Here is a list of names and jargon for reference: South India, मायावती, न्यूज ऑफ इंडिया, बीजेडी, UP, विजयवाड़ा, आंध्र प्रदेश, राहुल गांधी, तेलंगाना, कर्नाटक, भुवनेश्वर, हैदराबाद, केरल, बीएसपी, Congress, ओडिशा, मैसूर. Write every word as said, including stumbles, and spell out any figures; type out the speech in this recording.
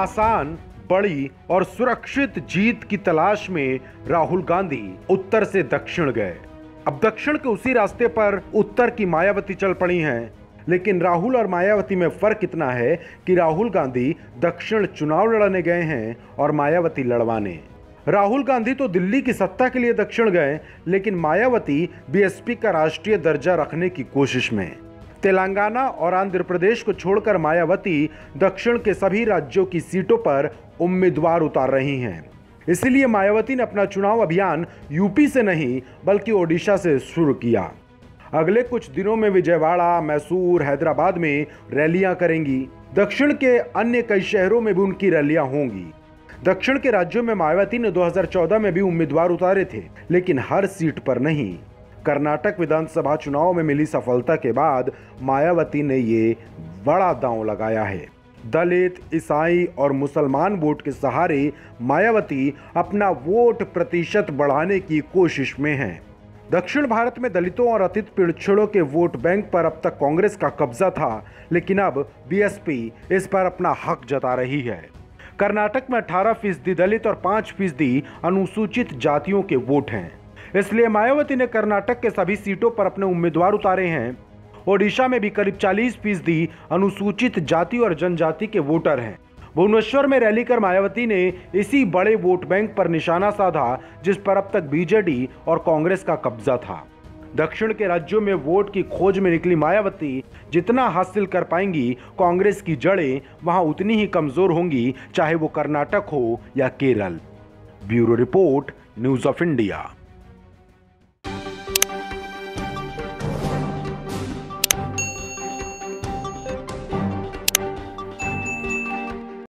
आसान, बड़ी और सुरक्षित जीत की तलाश में राहुल गांधी उत्तर से दक्षिण गए। अब दक्षिण के उसी रास्ते पर उत्तर की मायावती चल पड़ी हैं, लेकिन राहुल और मायावती में फर्क इतना है कि राहुल गांधी दक्षिण चुनाव लड़ने गए हैं और मायावती लड़वाने। राहुल गांधी तो दिल्ली की सत्ता के लिए दक्षिण गए, लेकिन मायावती बीएसपी का राष्ट्रीय दर्जा रखने की कोशिश में। तेलंगाना और आंध्र प्रदेश को छोड़कर मायावती दक्षिण के सभी राज्यों की सीटों पर उम्मीदवार उतार रही हैं। इसलिए मायावती ने अपना चुनाव अभियान यूपी से नहीं बल्कि ओडिशा से शुरू किया। अगले कुछ दिनों में विजयवाड़ा, मैसूर, हैदराबाद में रैलियां करेंगी। दक्षिण के अन्य कई शहरों में भी उनकी रैलियां होंगी। दक्षिण के राज्यों में मायावती ने दो हज़ार चौदह में भी उम्मीदवार उतारे थे, लेकिन हर सीट पर नहीं। कर्नाटक विधानसभा चुनाव में मिली सफलता के बाद मायावती ने ये बड़ा दांव लगाया है। दलित, ईसाई और मुसलमान वोट के सहारे मायावती अपना वोट प्रतिशत बढ़ाने की कोशिश में हैं। दक्षिण भारत में दलितों और अतिथ पिछड़ों के वोट बैंक पर अब तक कांग्रेस का कब्जा था, लेकिन अब बीएसपी इस पर अपना हक जता रही है। कर्नाटक में अठारह फीसदी दलित और पाँच फीसदी अनुसूचित जातियों के वोट हैं। इसलिए मायावती ने कर्नाटक के सभी सीटों पर अपने उम्मीदवार उतारे हैं। ओडिशा में भी करीब चालीस फीसदी अनुसूचित जाति और जनजाति के वोटर हैं। भुवनेश्वर में रैली कर मायावती ने इसी बड़े वोट बैंक पर निशाना साधा, जिस पर अब तक बीजेडी और कांग्रेस का कब्जा था। दक्षिण के राज्यों में वोट की खोज में निकली मायावती जितना हासिल कर पाएंगी, कांग्रेस की जड़ें वहां उतनी ही कमजोर होंगी, चाहे वो कर्नाटक हो या केरल। Bureau report, न्यूज ऑफ इंडिया।